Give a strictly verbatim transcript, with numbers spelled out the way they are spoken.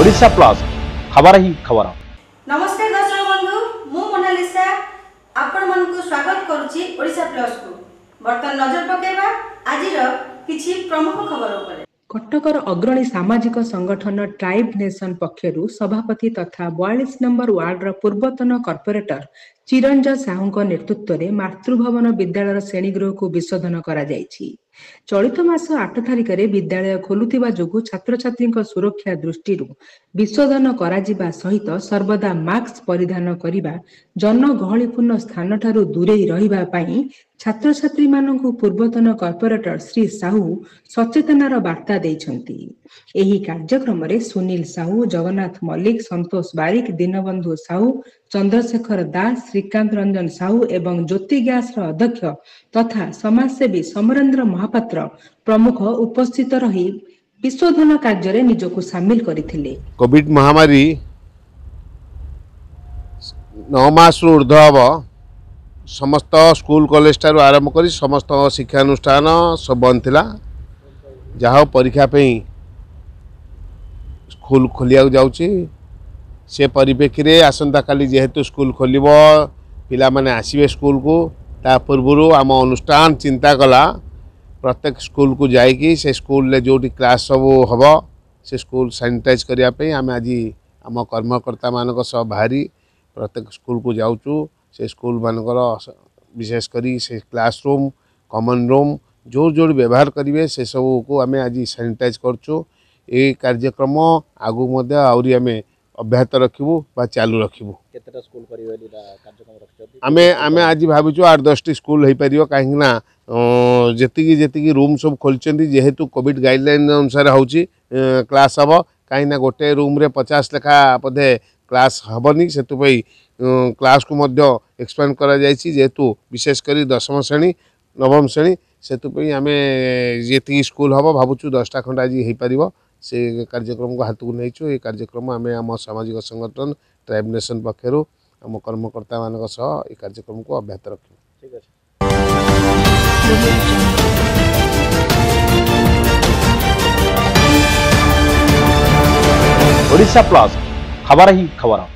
Odisha plus खबर ही खबर। नमस्कार दर्शक बंधु, मु मोनालिसा आपण मानकु स्वागत करूची ओडिशा प्लस को। बर्तन नजर पकेबा आजिर किछि प्रमुख खबर उपरे। कटकर अग्रणी सामाजिक संगठन ट्राइब नेशन पक्षरु सभापति तथा बयालीस नंबर वार्ड रा पूर्वतन कॉर्पोरेटर चिरंजय साहू को नेतृत्व रे मातृभवन विद्यालय श्रेणीगृह को विशोधन करा जायछि। चलित मास आठ तारिख रे विद्यालय खोलुवा जो छात्र छात्री सुरक्षा दृष्टि विशोधन कर सहित सर्वदा मास्क परिधान करने जनगहलीपूर्ण स्थान ठारू दूरे रही छात्र छात्री मान पूर्वतन कॉर्पोरेटर श्री साहू सचेतनार वार्ता देइछन्ति। एही कार्यक्रम रे सुनील साहू, जगन्नाथ मल्लिक, संतोष बारिक, दीनबंधु साहू, चंद्रशेखर दास, श्रीकांत रंजन साहू एवं ज्योति ग्यास अध्यक्ष तथा समाजसेवी समरेन्द्र महापात्र प्रमुख उपस्थित रही विशोधन कार्य रे निजको शामिल करथिले। कोविड महामारी नौ मास ऊर्धव समस्त स्कूल कॉलेज ठार आरंभ कर समस्त शिक्षानुष्ठान सब बंद था। जहाँ परीक्षा पे स्कूल खोलिया जाउची से परिप्रेक्षी रे आसंता काली जेहेतु स्कूल खोलिब पिला माने आसिबे स्कूल को ता पूर्व आम अनुष्ठान चिंता कला प्रत्येक स्कूल को जाइकी से स्कूल रे जोटी क्लास सब हम से स्कूल सानिटाइज करने आम आज आम कर्मकर्ता मानक सब बाहरी प्रत्येक स्कूल को जाऊँ से स्कूल मानकर विशेषकर से क्लास रूम कॉमन रूम जो जो व्यवहार करेंगे से सब को आम आज सानिटाइज करचु। ये कार्यक्रम आगु मध्य आउरी आमे अब्याहत रखिबू बा चालू रखिबू। केतेटा स्कूल परिवे लीला कार्यक्रम रखछथि आमे आमे आज भाबिचो आठ दस टी स्कूल होई परियो काहे ना जेतिकी जेतिकी रूम सब खोलचंदी जेहेतु कोविड गाइडलाइन अनुसार होउची क्लास हबो काहे ना गोटे रूम रे पचास लेखा पधे क्लास हबनी सेतु पई क्लास को मध्य एक्सपेंड करा जायछि जेहेतु विशेष करी दशम श्रेणी नवम श्रेणी सेतु पई आमे जेतिकी स्कूल हबो भाबुचो दस टा खंडा आजि होई परियो से कार्यक्रम को हाथ को नहीं कार्यक्रम आम आम सामाजिक संगठन ट्राइब नेशन पक्षर आम कर्मकर्ता मान कार्यक्रम को अब्याहत रख। ओडिशा प्लस खबर ही खबर।